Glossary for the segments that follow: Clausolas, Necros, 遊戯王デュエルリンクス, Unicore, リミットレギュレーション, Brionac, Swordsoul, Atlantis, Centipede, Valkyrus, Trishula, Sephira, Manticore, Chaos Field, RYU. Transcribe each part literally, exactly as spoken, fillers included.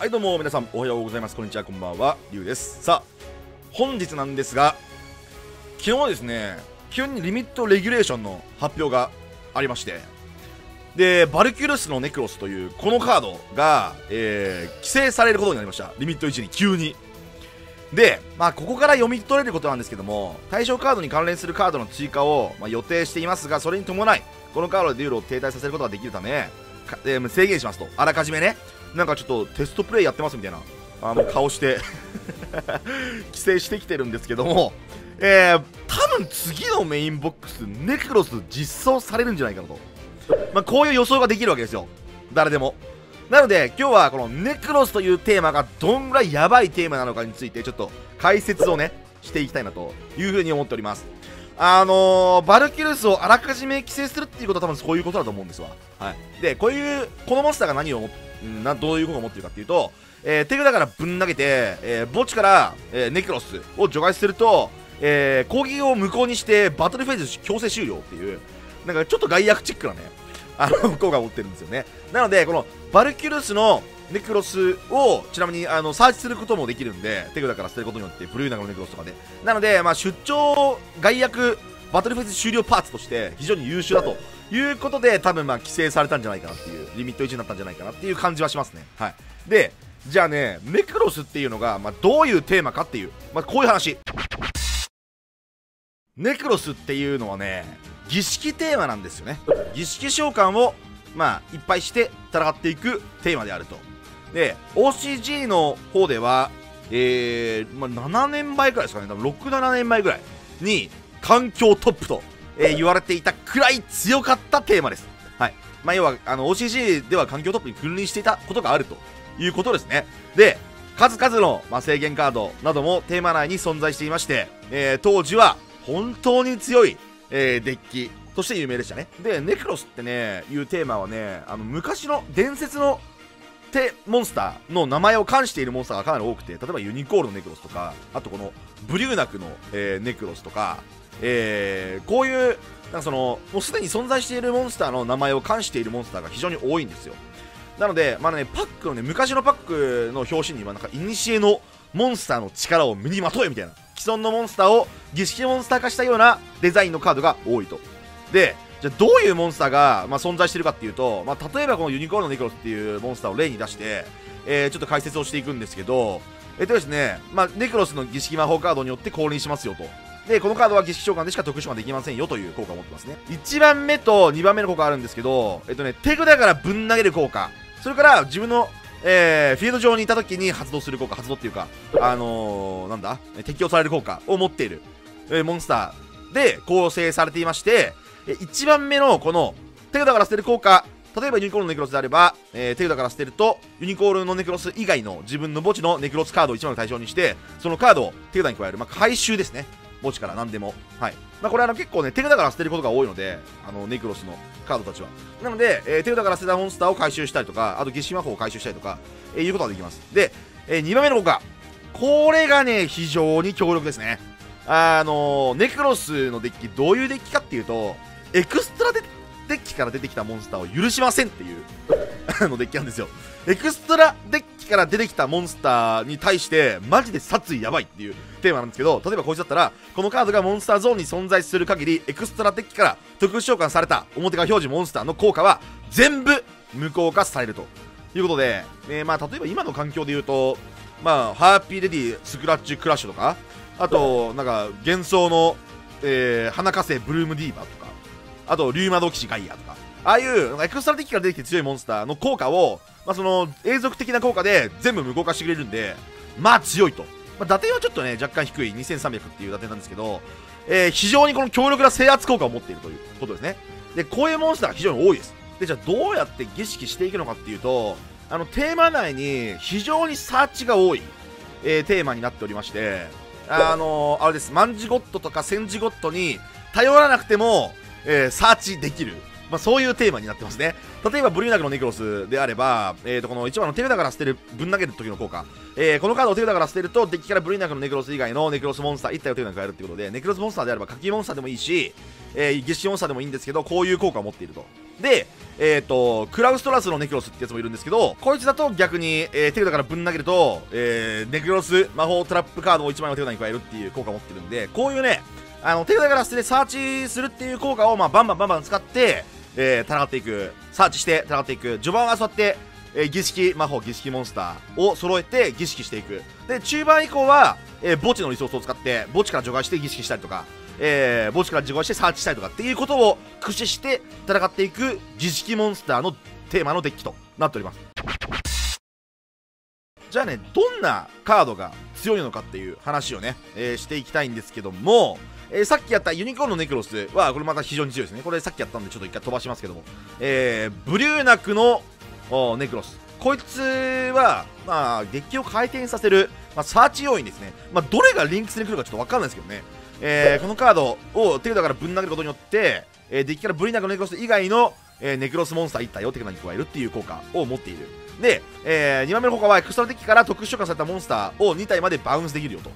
はいどうも皆さんおはようございます、こんにちは、こんばんは、りゅうです。さあ本日なんですが、昨日ですね、急にリミットレギュレーションの発表がありまして、でバルキュルスのネクロスというこのカードが、えー、規制されることになりました。リミットいちに急にで、まあ、ここから読み取れることなんですけども、対象カードに関連するカードの追加を、まあ、予定していますが、それに伴いこのカードでデュエルを停滞させることができるため、えー、制限しますと。あらかじめね、なんかちょっとテストプレイやってますみたいなあの顔して規制してきてるんですけども、えー、多分次のメインボックスネクロス実装されるんじゃないかなと、まあ、こういう予想ができるわけですよ、誰でも。なので今日はこのネクロスというテーマがどんぐらいやばいテーマなのかについてちょっと解説をねしていきたいなというふうに思っております。あのー、バルキュルスをあらかじめ規制するっていうことは多分そういうことだと思うんですわ。はい、でこういうこのモンスターが何をなどういうことを持ってるかっていうと、えー、手札からぶん投げて、えー、墓地から、えー、ネクロスを除外すると、えー、攻撃を無効にしてバトルフェーズ強制終了っていう、なんかちょっと害悪チックなねあの効果を持ってるんですよね。なのでこのバルキュルスのネクロスをちなみにあのサーチすることもできるんで、手札から捨てることによってブルーナのネクロスとかで、なので、まあ、出張害悪バトルフェーズ終了パーツとして非常に優秀だということで、多分まあ規制されたんじゃないかなっていう、リミットいちになったんじゃないかなっていう感じはしますね。はい、でじゃあね、ネクロスっていうのが、まあ、どういうテーマかっていう、まあ、こういう話。ネクロスっていうのはね、儀式テーマなんですよね。儀式召喚を、まあ、いっぱいして戦っていくテーマであると。で オーシージー の方では、えーまあ、ななねんまえくらいですかね、多分ろく、ななねんまえぐらいに環境トップと、えー、言われていたくらい強かったテーマです。はい、まあ、要はあの オーシージー では環境トップに君臨していたことがあるということですね。で数々の、まあ、制限カードなどもテーマ内に存在していまして、えー、当時は本当に強い、えー、デッキとして有名でしたね。でネクロスってねいうテーマはね、あの昔の伝説のてモンスターの名前を冠しているモンスターがかなり多くて、例えばユニコールのネクロスとか、あとこのブリューナクの、えー、ネクロスとか、えー、こういうなんかそのもうすでに存在しているモンスターの名前を冠しているモンスターが非常に多いんですよ。なので、まあね、パックのね、昔のパックの表紙にはなんか古のモンスターの力を身にまとえみたいな、既存のモンスターを儀式モンスター化したようなデザインのカードが多いと。でじゃあどういうモンスターが、まあ、存在しているかっていうと、まあ、例えばこのユニコーンのネクロスっていうモンスターを例に出して、えー、ちょっと解説をしていくんですけど、えっとですね、まあ、ネクロスの儀式魔法カードによって降臨しますよと。でこのカードは儀式召喚でしか特殊ができませんよという効果を持ってますね。いちばんめとにばんめの効果あるんですけど、えっとね、手札からぶん投げる効果、それから自分の、えー、フィールド上にいた時に発動する効果、発動っていうかあのー、なんだ適用される効果を持っている、えー、モンスターで構成されていまして、いちばんめのこの手札から捨てる効果、例えばユニコールのネクロスであれば、えー、手札から捨てるとユニコールのネクロス以外の自分の墓地のネクロスカードをいちまいの対象にして、そのカードを手札に加える、まあ、回収ですね、墓地から何でも。はい、まあ、これあの結構ね手札から捨てることが多いので、あのネクロスのカードたちはなので、えー、手札から捨てたモンスターを回収したりとか、あと儀式魔法を回収したりとか、えー、いうことができます。で、えー、にばんめの効果、これがね非常に強力ですね。あのー、ネクロスのデッキどういうデッキかっていうと、エクストラデッキから出てきたモンスターを許しませんっていうのデッキなんですよ。エクストラデッキから出てきたモンスターに対してマジで殺意やばいっていうテーマなんですけど、例えばこいつだったらこのカードがモンスターゾーンに存在する限り、エクストラデッキから特殊召喚された表側表示モンスターの効果は全部無効化されるということで、えー、まあ例えば今の環境で言うと、まあハッピーレディスクラッチクラッシュとか、あとなんか幻想の、えー、花火星ブルームディーバーとか、あとリュウマド騎士ガイアとか、ああいうエクストラ的から出てきて強いモンスターの効果を、まあ、その永続的な効果で全部無効化してくれるんで、まあ強いと。まあ、打点はちょっとね若干低いにせんさんびゃくっていう打点なんですけど、えー、非常にこの強力な制圧効果を持っているということですね。でこういうモンスターが非常に多いです。でじゃあどうやって儀式していくのかっていうと、あのテーマ内に非常にサーチが多い、えー、テーマになっておりまして、あのー、あれです、マンジゴットとかセンジゴットに頼らなくてもえー、サーチできる、まあ、そういうテーマになってますね。例えばブリューナクのネクロスであれば、えー、とこのいちばんの手札から捨てるぶん投げる時の効果、えー、このカードを手札から捨てるとデッキからブリューナクのネクロス以外のネクロスモンスターいったいを手札に加えるということで、ネクロスモンスターであれば火器モンスターでもいいし、えー、儀式モンスターでもいいんですけど、こういう効果を持っていると。で、えっと、クラウストラスのネクロスってやつもいるんですけど、こいつだと逆に、えー、手札からぶん投げると、えー、ネクロス魔法トラップカードをいちまいの手札に加えるっていう効果を持ってるんで、こういうね、あの手札から捨ててサーチするっていう効果を、まあ、バンバンバンバン使って、えー、戦っていく、サーチして戦っていく、序盤はそうやって、えー、儀式魔法、儀式モンスターを揃えて儀式していく。で、中盤以降は、えー、墓地のリソースを使って、墓地から除外して儀式したりとか、えー、墓地から除外してサーチしたりとかっていうことを駆使して戦っていく儀式モンスターのテーマのデッキとなっております。じゃあね、どんなカードが強いのかっていう話をね、えー、していきたいんですけども、えー、さっきやったユニコーンのネクロスはこれまた非常に強いですね。これさっきやったんでちょっと一回飛ばしますけども、えー、ブリューナクのネクロス、こいつは、まあ、デッキを回転させる、まあ、サーチ要因ですね。まあ、どれがリンクスに来るかちょっと分かんないですけどね、えー、このカードを手札からぶん投げることによって、えー、デッキからブリューナクのネクロス以外の、えー、ネクロスモンスターいち体を手札に加えるっていう効果を持っている。で、えー、にばんめの効果はエクストラデッキから特殊召喚されたモンスターをに体までバウンスできるよと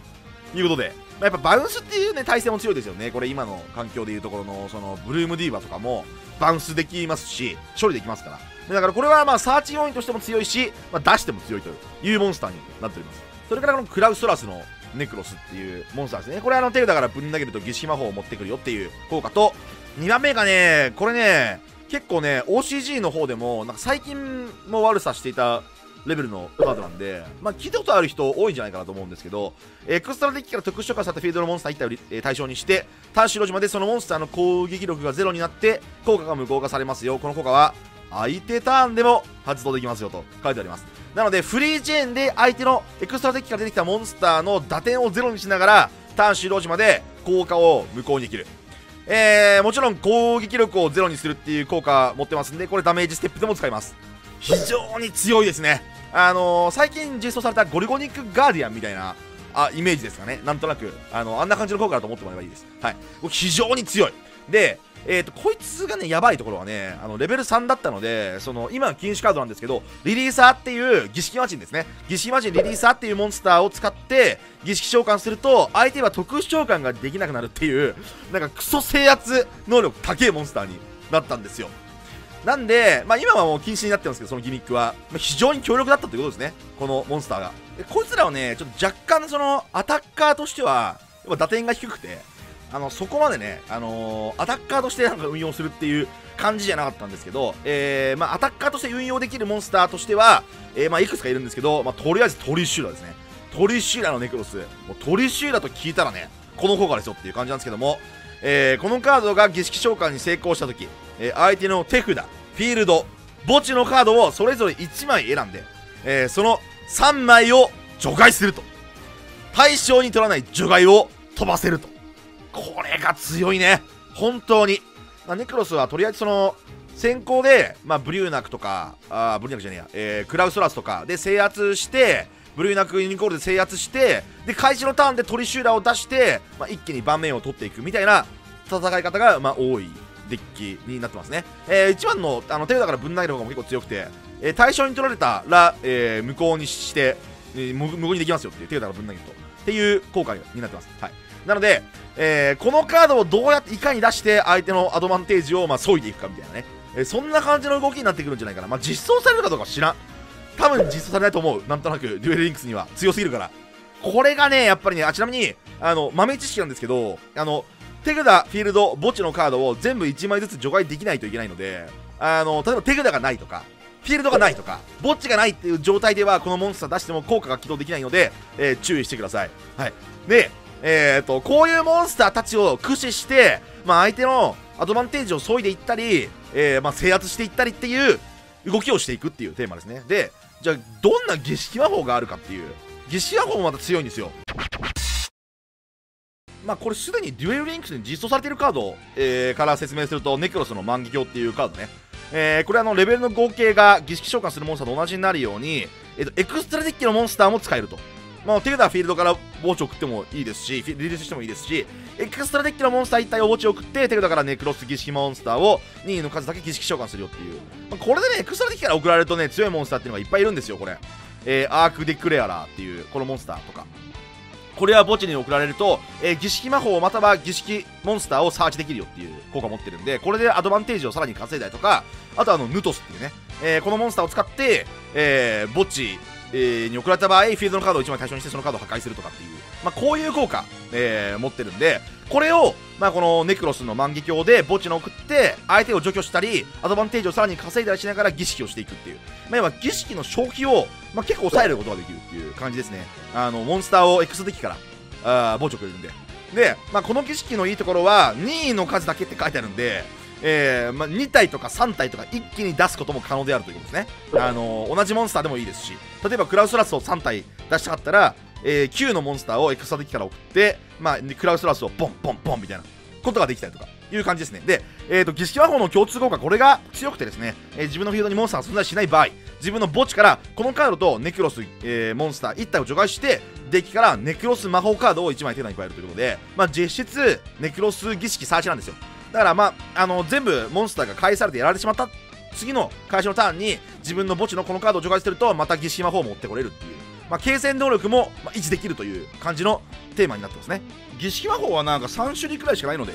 いうことで、まあ、やっぱバウンスっていうね、体勢も強いですよね。これ今の環境でいうところの、その、ブルームディーバとかもバウンスできますし、処理できますから。でだからこれはまあサーチ要因としても強いし、まあ、出しても強いというモンスターになっております。それからこのクラウストラスのネクロスっていうモンスターですね。これあの手札からぶん投げると儀式魔法を持ってくるよっていう効果と、にばんめがね、これね、結構ね、オーシージー の方でも、なんか最近も悪さしていたレベルのカードなんで、まあ聞いたことある人多いんじゃないかなと思うんですけど、エクストラデッキから特殊召喚されたフィールドのモンスターいち体を対象にして、単種ロジまでそのモンスターの攻撃力がゼロになって、効果が無効化されますよ。この効果は、相手ターンでも発動できますよと書いてあります。なので、フリーチェーンで相手のエクストラデッキから出てきたモンスターの打点をゼロにしながら、ターン終了時まで効果を無効にできる。えー、もちろん攻撃力をゼロにするっていう効果持ってますんで、これダメージステップでも使います。非常に強いですね。あのー、最近実装されたゴルゴニックガーディアンみたいなあイメージですかね。なんとなくあのあんな感じの効果だと思ってもらえばいいです。はい、非常に強いで、えーと、こいつがね、やばいところはね、あのレベルさんだったので、その今の禁止カードなんですけど、リリーサーっていう儀式魔人ですね。儀式魔人リリーサーっていうモンスターを使って儀式召喚すると、相手は特殊召喚ができなくなるっていう、なんかクソ制圧能力高いモンスターになったんですよ。なんで、まあ、今はもう禁止になってますけど、そのギミックは、まあ、非常に強力だったということですね、このモンスターが。でこいつらはね、ちょっと若干そのアタッカーとしてはやっぱ打点が低くて、あのそこまでね、あのー、アタッカーとしてなんか運用するっていう感じじゃなかったんですけど、えーまあ、アタッカーとして運用できるモンスターとしては、えーまあ、いくつかいるんですけど、まあ、とりあえずトリシューラですね。トリシューラのネクロス、もうトリシューラと聞いたらね、この効果ですよっていう感じなんですけども、えー、このカードが儀式召喚に成功したとき、えー、相手の手札、フィールド、墓地のカードをそれぞれいちまい選んで、えー、そのさんまいを除外すると、対象に取らない除外を飛ばせると。これが強いね、本当に。まあ、ネクロスはとりあえずその先行で、まあ、ブリューナクとか、あブリューナクじゃねえや、えー、クラウストラスとかで制圧して、ブリューナクユニコールで制圧して、で開始のターンでトリシューラを出して、まあ、一気に盤面を取っていくみたいな戦い方が、まあ、多いデッキになってますね。えー、いちばんのあの手札からぶん投げる方が結構強くて、えー、対象に取られたら、えー、無効にして、えー、無効にできますよっていう手札からぶん投げると。っていう効果になってます。はい、なので、えー、このカードをどうやっていかに出して相手のアドバンテージをまあ削いでいくかみたいなね、えー、そんな感じの動きになってくるんじゃないかな。まあ、実装されるかどうか知らん。多分実装されないと思う。なんとなくデュエルリンクスには強すぎるから。これがね、やっぱりね、あちなみにあの豆知識なんですけど、あの手札、フィールド、墓地のカードを全部いちまいずつ除外できないといけないので、あの例えば手札がないとか、フィールドがないとか、墓地がないっていう状態ではこのモンスター出しても効果が起動できないので、えー、注意してください。はい、で、えー、とこういうモンスターたちを駆使して、まあ、相手のアドバンテージを削いでいったり、えーまあ、制圧していったりっていう動きをしていくっていうテーマですね。で、じゃあどんな儀式魔法があるかっていう、儀式魔法もまた強いんですよ。まあこれすでにデュエルリンクスに実装されているカード、えー、から説明すると、ネクロスの万華鏡っていうカードね。えー、これはあのレベルの合計が儀式召喚するモンスターと同じになるように、えー、とエクストラデッキのモンスターも使えると。まあ、手札はフィールドから墓地を送ってもいいですし、リリースしてもいいですし、エクストラデッキのモンスターいち体を墓地を送って手札からネクロス儀式モンスターを任意の数だけ儀式召喚するよっていう、まあ、これでね、エクストラデッキから送られるとね、強いモンスターっていうのがいっぱいいるんですよ。これ、えー、アークデクレアラーっていうこのモンスターとか、これは墓地に送られると、えー、儀式魔法または儀式モンスターをサーチできるよっていう効果を持ってるんで、これでアドバンテージをさらに稼いだりとか、あとあのヌトスっていうね、えー、このモンスターを使って、えー、墓地、えー、に送られた場合フィールドのカードをいちまい対象にしてそのカードを破壊するとかっていう、まあ、こういう効果、えー、持ってるんで、これを、まあ、このネクロスの万華鏡で墓地に送って相手を除去したりアドバンテージをさらに稼いだりしながら儀式をしていくっていう、まあ、要は儀式の消費を、まあ、結構抑えることができるっていう感じですね。あのモンスターを X デッキからあ墓地をくれるんで、で、まあ、この儀式のいいところはにの数だけって書いてあるんで、えーまあ、に体とかさん体とか一気に出すことも可能であるということですね。あのー、同じモンスターでもいいですし、例えばクラウスラスをさん体出したかったら、えー、きゅうのモンスターをエクストラデッキから送って、まあ、クラウスラスをボンボンボンみたいなことができたりとかいう感じですね。で、えー、と儀式魔法の共通効果、これが強くてですね、えー、自分のフィールドにモンスターが存在しない場合、自分の墓地からこのカードとネクロス、えー、モンスターいち体を除外してデッキからネクロス魔法カードをいちまい手札に加えるということで、まあ、実質ネクロス儀式サーチなんですよ。だから、まあ、あの全部モンスターが返されてやられてしまった次の返しのターンに自分の墓地のこのカードを除外してるとまた儀式魔法を持ってこれるっていう、まあ、継戦能力も維持できるという感じのテーマになってますね。儀式魔法はなんかさん種類くらいしかないので、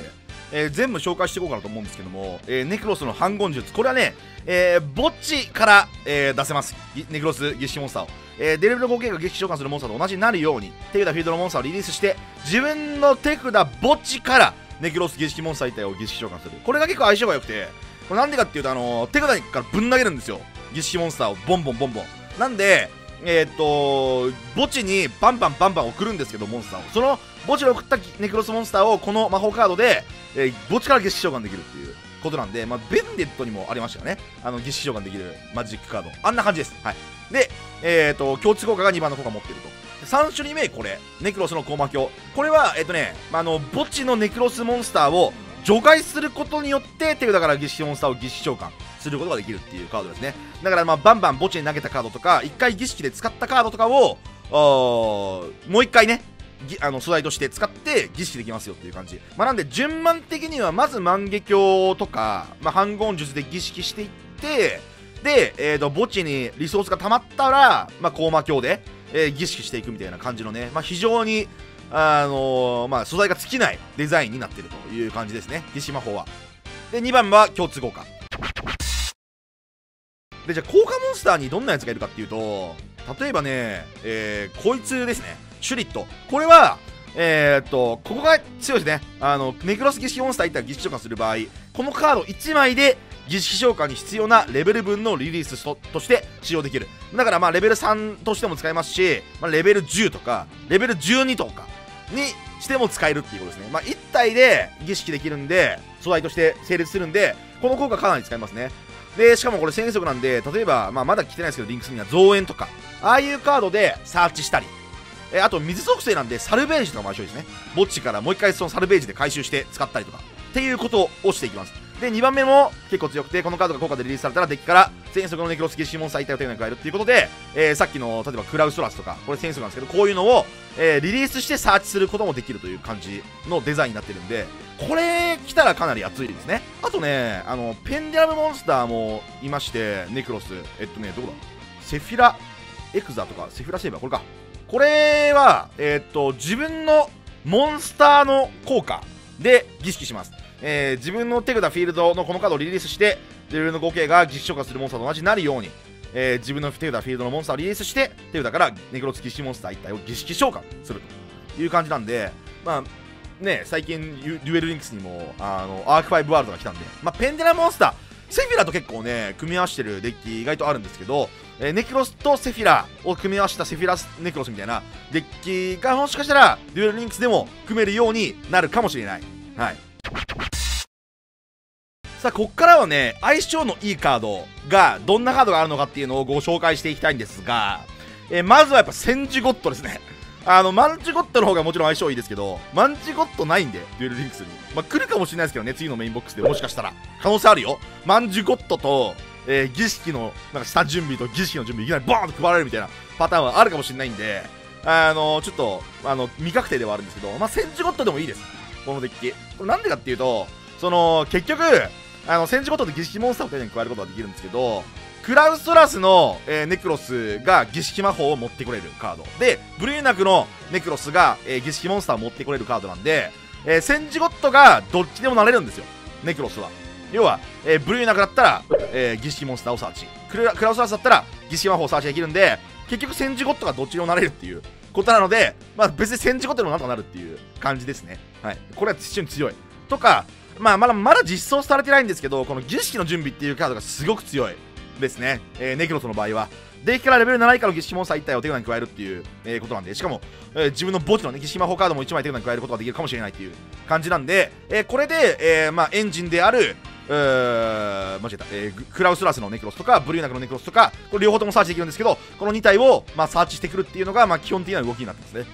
えー、全部紹介していこうかなと思うんですけども、えー、ネクロスの反言術、これはね、えー、墓地から、えー、出せます。ネクロス儀式モンスターを、えー、デレベル合計が儀式召喚するモンスターと同じになるように手札フィールドのモンスターをリリースして自分の手札墓地からネクロス儀式モンスター一体を儀式召喚する。これが結構相性が良くて、これなんでかっていうと、あのー、手札からぶん投げるんですよ、儀式モンスターをボンボンボンボン。なんで、えー、っと墓地にバンバンバンバン送るんですけど、モンスターをその墓地に送ったネクロスモンスターをこの魔法カードで、えー、墓地から儀式召喚できるっていうことなんで、まあ、ベンデットにもありましたよね、あの儀式召喚できるマジックカード、あんな感じです。はい、で、えー、っと共通効果がにばんの効果を持ってると。さん種類目、これネクロスの降魔鏡、これはえー、っとね、まあ、あの墓地のネクロスモンスターを除外することによって手札から儀式モンスターを儀式召喚することができるっていうカードですね。だからまあバンバン墓地に投げたカードとかいっかい儀式で使ったカードとかをもういっかいね、あの素材として使って儀式できますよっていう感じ、まあ、なんで順番的にはまず万華鏡とか、まあ、反言術で儀式していって、で、えー、と墓地にリソースが溜まったら、まあ、降魔鏡で、えー、儀式していくみたいな感じのね、まあ、非常にあのーまあ、素材が尽きないデザインになっているという感じですね、儀式魔法は。で、にばんは共通効果で、じゃあ効果モンスターにどんなやつがいるかっていうと、例えばね、えー、こいつですね、シュリット。これはえー、っとここが強いですね。あのネクロス儀式モンスターいったら儀式召喚する場合、このカードいちまいで儀式召喚に必要なレベル分のリリース と, として使用できる。だからまあレベルさんとしても使えますし、まあ、レベルじゅうとかレベルじゅうにとかにしても使えるっていうことですね。まあ、いち体で儀式できるんで、素材として成立するんで、この効果かなり使えますね。で、しかもこれ戦速なんで、例えば、まあ、まだ来てないですけど、リンクスには増援とか、ああいうカードでサーチしたり、えあと水属性なんで、サルベージとかも相性ですね。墓地からもういっかいそのサルベージで回収して使ったりとか、っていうことをしていきます。で、にばんめも結構強くて、このカードが効果でリリースされたら、デッキから戦速のネクロス儀式モンスター一体を手に加えるっていうことで、えー、さっきの、例えばクラウストラスとか、これ戦速なんですけど、こういうのを、えー、リリースしてサーチすることもできるという感じのデザインになってるんで、これ来たらかなり熱いですね。あとね、あのペンデラムモンスターもいまして、ネクロス、えっとねどこだ、セフィラエクザとかセフィラセーバー、これか、これはえー、っと自分のモンスターの効果で儀式します。えー、自分の手札フィールドのこのカードをリリースしてレベルの合計が儀式召喚するモンスターと同じになるように、えー、自分の手札フィールドのモンスターをリリースして手札からネクロス儀式モンスター一体を儀式召喚するという感じなんで、まあね、最近デュエルリンクスにもあのアークファイブワールドが来たんで、まあ、ペンデラモンスターセフィラと結構ね組み合わせてるデッキ意外とあるんですけど、えー、ネクロスとセフィラを組み合わせたセフィラネクロスみたいなデッキがもしかしたらデュエルリンクスでも組めるようになるかもしれない。はい、さあ、ここからはね、相性のいいカードがどんなカードがあるのかっていうのをご紹介していきたいんですが、えー、まずはやっぱセンジゴットですね。あのマンチゴットの方がもちろん相性いいですけど、マンチゴットないんでデュエルリンクスに、まあ、来るかもしれないですけどね、次のメインボックスでもしかしたら可能性あるよ。マンチゴットと、えー、儀式のなんか下準備と儀式の準備いきなりボーンと配られるみたいなパターンはあるかもしれないんで、あのー、ちょっとあの未確定ではあるんですけど、まあ、センジゴットでもいいです、このデッキ。これなんでかっていうと、その結局あの戦時ごとで儀式モンスターを手に加えることができるんですけど、クラウストラスの、えー、ネクロスが儀式魔法を持ってこれるカードで、ブルーナクのネクロスが、えー、儀式モンスターを持ってこれるカードなんで、えー、センジゴットがどっちでもなれるんですよ、ネクロスは。要は、えー、ブルーナクだったら、えー、儀式モンスターをサーチ、クラ、クラウストラスだったら儀式魔法をサーチできるんで、結局センジゴットがどっちでもなれるっていうことなので、まあ、別にセンジゴットでもなんとかなるっていう感じですね。はい、これは非常に強い。とか、まあ、まだまだ実装されてないんですけど、この儀式の準備っていうカードがすごく強いですね、えー、ネクロスの場合は。デッキからレベルなな以下の儀式モンスターいったいを手札に加えるっていう、えー、ことなんで、しかも、えー、自分の墓地の、ね、儀式魔法カードもいちまい手札に加えることができるかもしれないっていう感じなんで、えー、これで、えーまあ、エンジンである間違えた、えー、クラウスラスのネクロスとかブリューナクのネクロスとか、これ両方ともサーチできるんですけど、このに体を、まあ、サーチしてくるっていうのが、まあ、基本的な動きになってますね、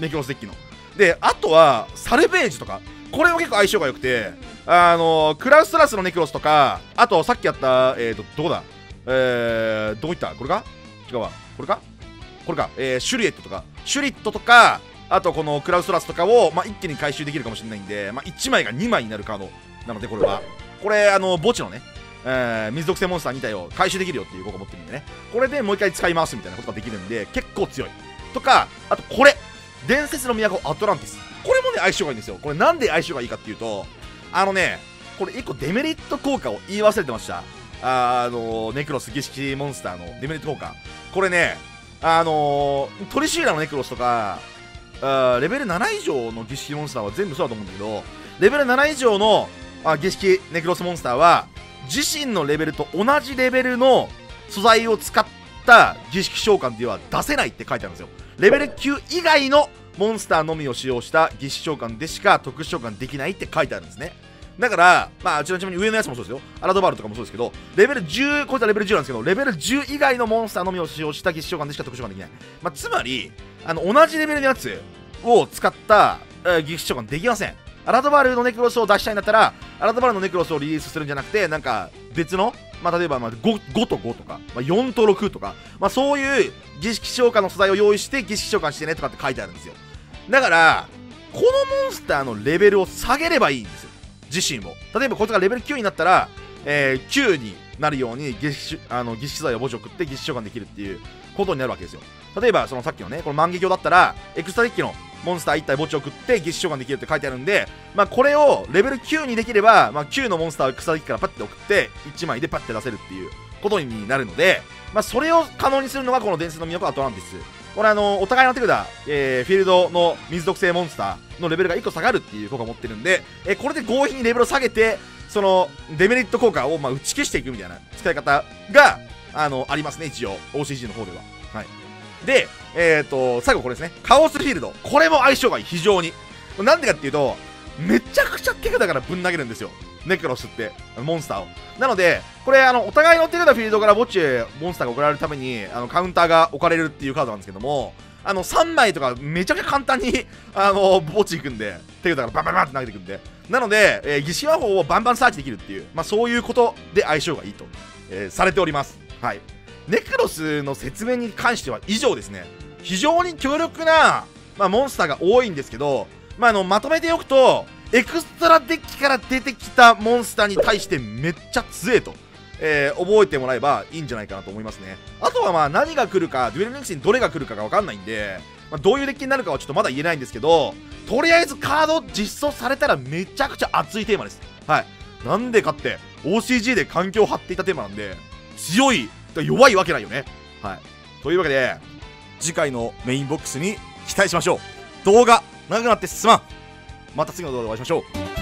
ネクロスデッキの。で、あとはサルベージとか、これも結構相性が良くて、あのー、クラウスラスのネクロスとか、あとさっきやった、えーと、どこだえー、どこ行ったこれか違うわ。これかこれか、えー、シュリエットとか、シュリットとか、あとこのクラウストラスとかを、まあ、一気に回収できるかもしれないんで、まあ、いちまいがにまいになるカードなので、これは。これ、あの、墓地のね、えー、水属性モンスターに体を回収できるよっていうことを持ってるんでね、これでもういっかい使い回すみたいなことができるんで、結構強い。とか、あとこれ、伝説の都アトランティス。これもね、相性がいいんですよ。これなんで相性がいいかっていうと、あのね、これいっこデメリット効果を言い忘れてました。あのネクロス儀式モンスターのデメリット効果、これね、あのー、トリシーラのネクロスとか、あレベルなな以上の儀式モンスターは全部そうだと思うんだけど、レベルなな以上のあ儀式ネクロスモンスターは自身のレベルと同じレベルの素材を使った儀式召喚では出せないって書いてあるんですよ。レベルきゅう以外のモンスターのみを使用した儀式召喚でしか特殊召喚できないって書いてあるんですね。だから、まあ、ちなみに上のやつもそうですよ。アラドバールとかもそうですけど、レベルじゅう、こういったレベルじゅうなんですけど、レベルじゅう以外のモンスターのみを使用した儀式召喚でしか特殊召喚できない。まあ、つまり、あの、同じレベルのやつを使った、えー、儀式召喚できません。アラドバールのネクロスを出したいんだったら、アラドバールのネクロスをリリースするんじゃなくて、なんか、別の、まあ、例えば、まあ、ごとごとか、まあ、よんとろくとか、まあ、そういう儀式召喚の素材を用意して、儀式召喚してねとかって書いてあるんですよ。だから、このモンスターのレベルを下げればいいんですよ。自身も例えばこいつがレベルきゅうになったら、えー、きゅうになるように儀式素材を墓地を送って儀式召喚できるっていうことになるわけですよ。例えばそのさっきのねこの万華鏡だったらエクスタデッキのモンスターいっ体墓地を送って儀式召喚できるって書いてあるんで、まあ、これをレベルきゅうにできれば、まあ、きゅうのモンスターをエクスタデッキからパッて送っていちまいでパッて出せるっていうことになるので、まあ、それを可能にするのがこの伝説の都アトランティス。これあのお互いの手札、えー、フィールドの水属性モンスターのレベルがいっこ下がるっていう効果を持ってるんで、えー、これで強引にレベルを下げてそのデメリット効果をまあ打ち消していくみたいな使い方が あ, のありますね、一応 オーシージー の方では。はい、で、えー、と最後これですね、カオスフィールド。これも相性がいい、非常に。なんでかっていうとめちゃくちゃ手札からぶん投げるんですよ、ネクロスってモンスターを。なのでこれあのお互いの手札フィールドから墓地へモンスターが送られるためにあのカウンターが置かれるっていうカードなんですけども、あのさんまいとかめちゃくちゃ簡単にあの墓地行くんで、手札からバンバンバンって投げていくんで、なので、えー、儀式魔法をバンバンサーチできるっていう、まあ、そういうことで相性がいいと、えー、されております。はい、ネクロスの説明に関しては以上ですね。非常に強力な、まあ、モンスターが多いんですけど、まあ、あのまとめておくとエクストラデッキから出てきたモンスターに対してめっちゃ強えと、えー、覚えてもらえばいいんじゃないかなと思いますね。あとはまあ何が来るか、デュエルネクスにどれが来るかが分かんないんで、まあ、どういうデッキになるかはちょっとまだ言えないんですけど、とりあえずカード実装されたらめちゃくちゃ熱いテーマです。はい、なんでかって オーシージー で環境を張っていたテーマなんで、強い弱いわけないよね。はい、というわけで次回のメインボックスに期待しましょう。動画長くなってすまん。また次の動画でお会いしましょう。